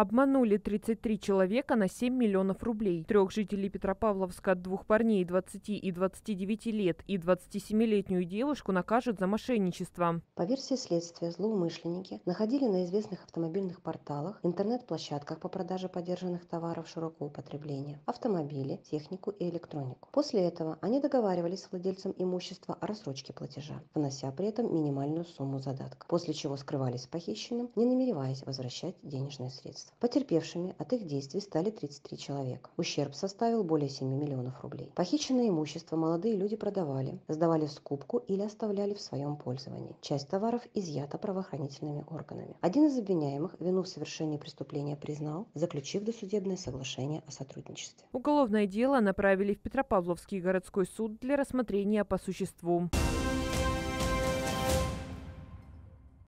Обманули 33 человека на 7 миллионов рублей. Трех жителей Петропавловска, двух парней 20 и 29 лет и 27-летнюю девушку накажут за мошенничество. По версии следствия, злоумышленники находили на известных автомобильных порталах, интернет-площадках по продаже подержанных товаров широкого употребления, автомобили, технику и электронику. После этого они договаривались с владельцем имущества о рассрочке платежа, внося при этом минимальную сумму задатка, после чего скрывались с похищенным, не намереваясь возвращать денежные средства. Потерпевшими от их действий стали 33 человека. Ущерб составил более 7 миллионов рублей. Похищенное имущество молодые люди продавали, сдавали в скупку или оставляли в своем пользовании. Часть товаров изъята правоохранительными органами. Один из обвиняемых вину в совершении преступления признал, заключив досудебное соглашение о сотрудничестве. Уголовное дело направили в Петропавловский городской суд для рассмотрения по существу.